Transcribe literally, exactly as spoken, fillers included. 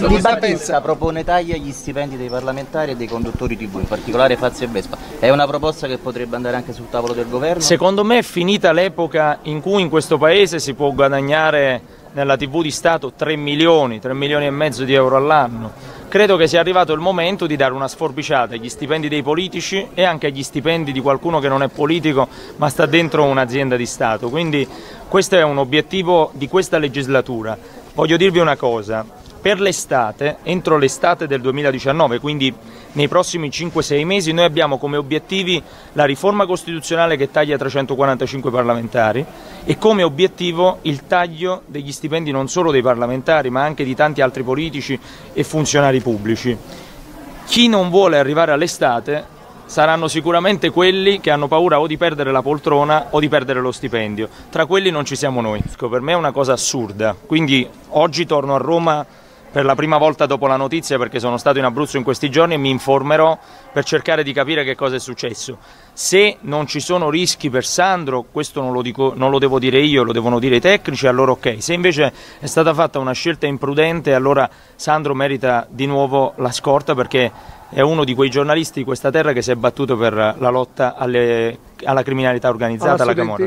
pensa, il pensa propone tagli agli stipendi dei parlamentari e dei conduttori tivù, in particolare Fazio e Vespa. È una proposta che potrebbe andare anche sul tavolo del governo? Secondo me è finita l'epoca in cui in questo paese si può guadagnare nella tivù di Stato tre milioni, tre milioni e mezzo di euro all'anno. Credo che sia arrivato il momento di dare una sforbiciata agli stipendi dei politici e anche agli stipendi di qualcuno che non è politico ma sta dentro un'azienda di Stato. Quindi questo è un obiettivo di questa legislatura. Voglio dirvi una cosa, per l'estate, entro l'estate del duemiladiciannove, quindi nei prossimi cinque sei mesi, noi abbiamo come obiettivi la riforma costituzionale che taglia trecentoquarantacinque parlamentari e come obiettivo il taglio degli stipendi non solo dei parlamentari ma anche di tanti altri politici e funzionari pubblici. Chi non vuole arrivare all'estate saranno sicuramente quelli che hanno paura o di perdere la poltrona o di perdere lo stipendio. Tra quelli non ci siamo noi. Per me è una cosa assurda, quindi oggi torno a Roma per la prima volta dopo la notizia, perché sono stato in Abruzzo in questi giorni e mi informerò per cercare di capire che cosa è successo. Se non ci sono rischi per Sandro, questo non lo, dico, non lo devo dire io, lo devono dire i tecnici, allora ok. Se invece è stata fatta una scelta imprudente, allora Sandro merita di nuovo la scorta, perché è uno di quei giornalisti di questa terra che si è battuto per la lotta alle, alla criminalità organizzata, alla Camorra.